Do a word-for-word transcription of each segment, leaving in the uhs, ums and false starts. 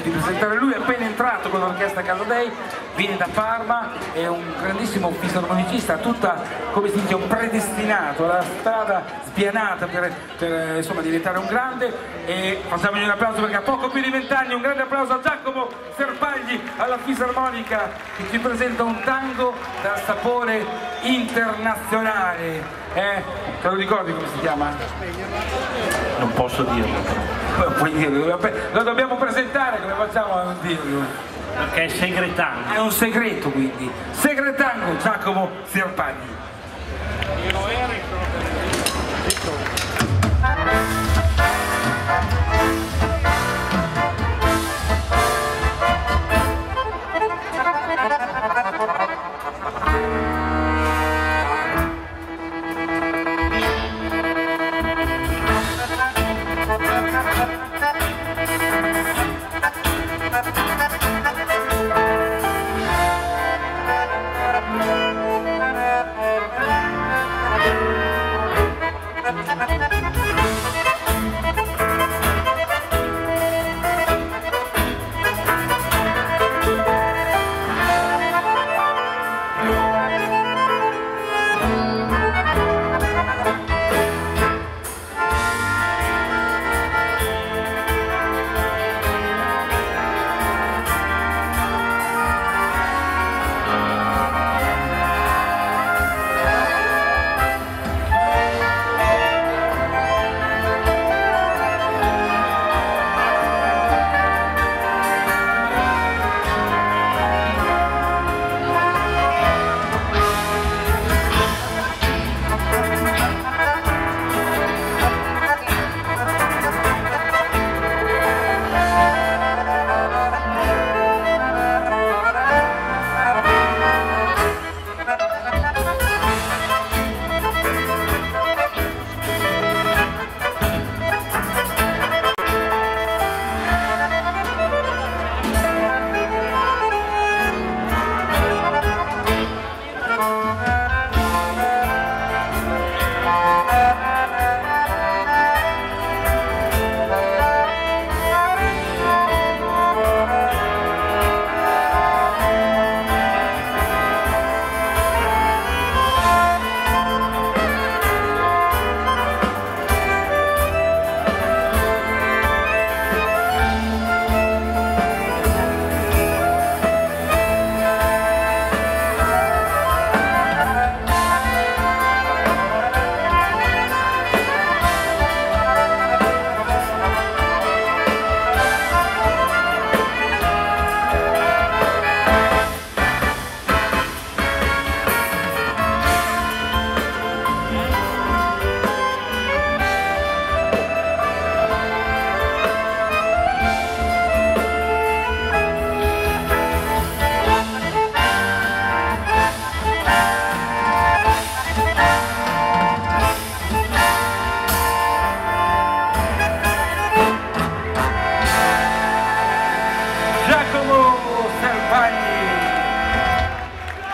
contento di presentare lui, è appena entrato con l'orchestra Casadei, viene da Parma, è un grandissimo fisarmonicista, tutta, come si dice, un predestinato alla strada spianata per, per insomma, diventare un grande, e facciamogli un applauso perché ha poco più di vent'anni. Un grande applauso a Giacomo Serpagli alla fisarmonica, che ci presenta un tango dal sapore internazionale. Eh, te lo ricordi come si chiama? Non posso dirlo. Puoi dirlo, lo dobbiamo presentare, come facciamo a non dirlo? Perché è segretango. È un segreto, quindi. Segretango Giacomo Zirpani.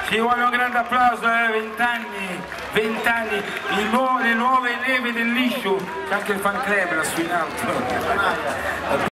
Ci vuole un grande applauso, eh, vent'anni, vent'anni, le nuove leve del Liscio, c'è anche il fan club lassù in alto.